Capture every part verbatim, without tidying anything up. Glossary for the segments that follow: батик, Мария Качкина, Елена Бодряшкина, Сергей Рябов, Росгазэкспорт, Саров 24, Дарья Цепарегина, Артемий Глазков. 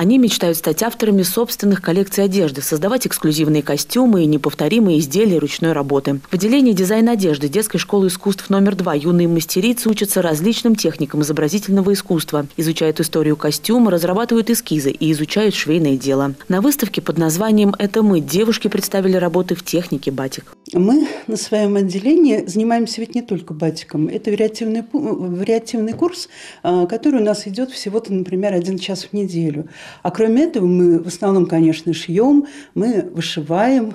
Они мечтают стать авторами собственных коллекций одежды, создавать эксклюзивные костюмы и неповторимые изделия ручной работы. В отделении дизайн одежды детской школы искусств номер два юные мастерицы учатся различным техникам изобразительного искусства, изучают историю костюма, разрабатывают эскизы и изучают швейное дело. На выставке под названием «Это мы» девушки представили работы в технике батик. Мы на своем отделении занимаемся ведь не только батиком. Это вариативный, вариативный курс, который у нас идет всего-то, например, один час в неделю. А кроме этого мы в основном, конечно, шьем, мы вышиваем,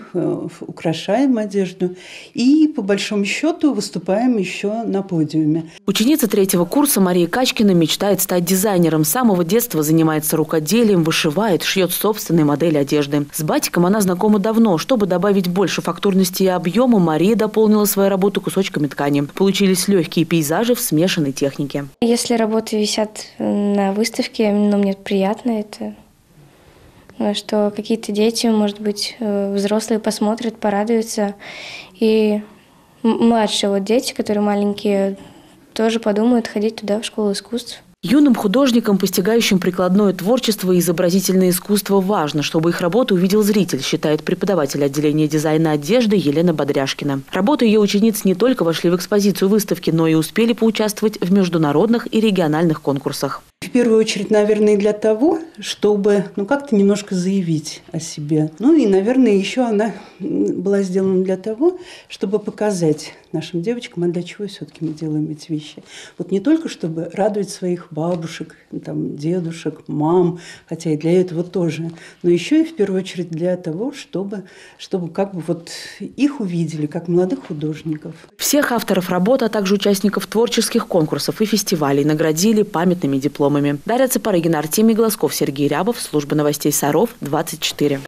украшаем одежду и, по большому счету, выступаем еще на подиуме. Ученица третьего курса Мария Качкина мечтает стать дизайнером. С самого детства занимается рукоделием, вышивает, шьет собственные модели одежды. С батиком она знакома давно. Чтобы добавить больше фактурности и объема, Мария дополнила свою работу кусочками ткани. Получились легкие пейзажи в смешанной технике. Если работы висят на выставке, ну, мне приятно это, что какие-то дети, может быть, взрослые посмотрят, порадуются. И младшие вот дети, которые маленькие, тоже подумают ходить туда, в школу искусств. Юным художникам, постигающим прикладное творчество и изобразительное искусство, важно, чтобы их работу увидел зритель, считает преподаватель отделения дизайна одежды Елена Бодряшкина. Работы ее учениц не только вошли в экспозицию выставки, но и успели поучаствовать в международных и региональных конкурсах. В первую очередь, наверное, для того, чтобы ну, как-то немножко заявить о себе. Ну и, наверное, еще она была сделана для того, чтобы показать нашим девочкам, а для чего все-таки мы делаем эти вещи. Вот не только, чтобы радовать своих бабушек, там, дедушек, мам, хотя и для этого тоже, но еще и в первую очередь для того, чтобы, чтобы как бы вот их увидели, как молодых художников. Всех авторов работ, а также участников творческих конкурсов и фестивалей наградили памятными дипломами. Дарья Цепарегина, Артемий Глазков, Сергей Рябов, служба новостей Саров двадцать четыре.